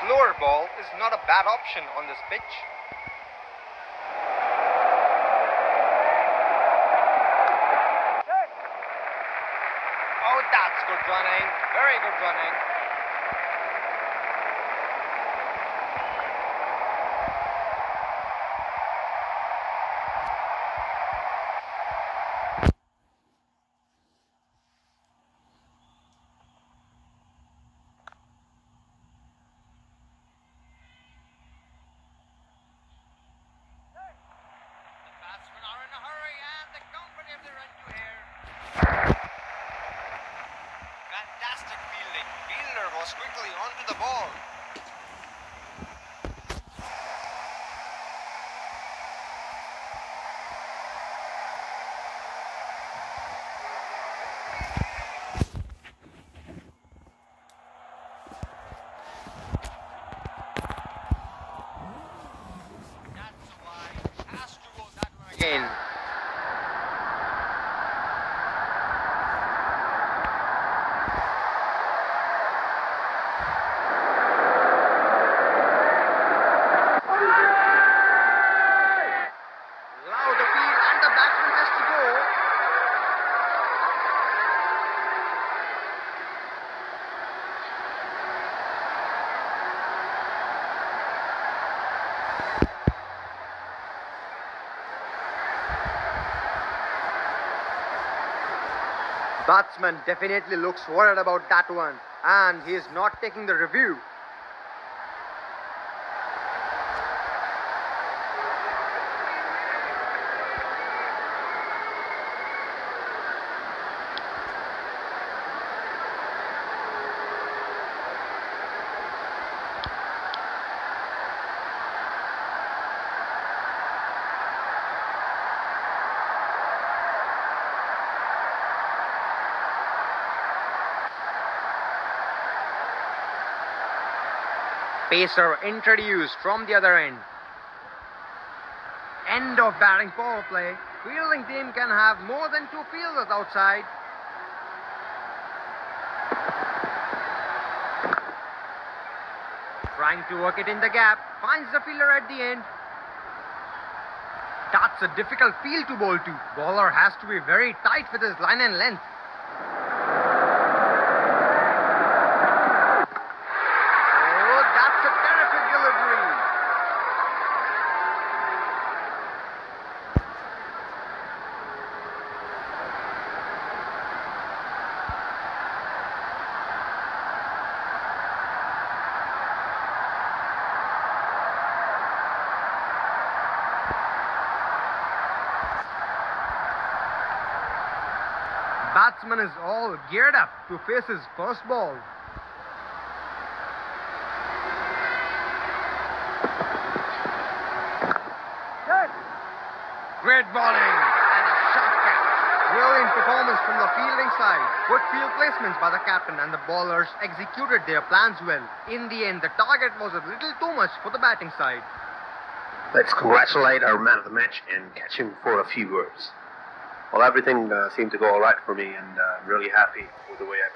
slower ball is not a bad option on this pitch. Oh, that's good running. Very good running. Quickly onto the ball. That's why it has to go that way again. Batsman definitely looks worried about that one, and he is not taking the review. Pacer introduced from the other end. End of batting power play. Fielding team can have more than two fielders outside. Trying to work it in the gap. Finds the fielder at the end. That's a difficult field to bowl to. Bowler has to be very tight with his line and length. Batsman is all geared up to face his first ball. Good. Great bowling and a sharp catch. Brilliant performance from the fielding side. Good field placements by the captain, and the bowlers executed their plans well. In the end, the target was a little too much for the batting side. Let's congratulate our man of the match and catch him for a few words. Well, everything seemed to go all right for me, and I'm really happy with the way I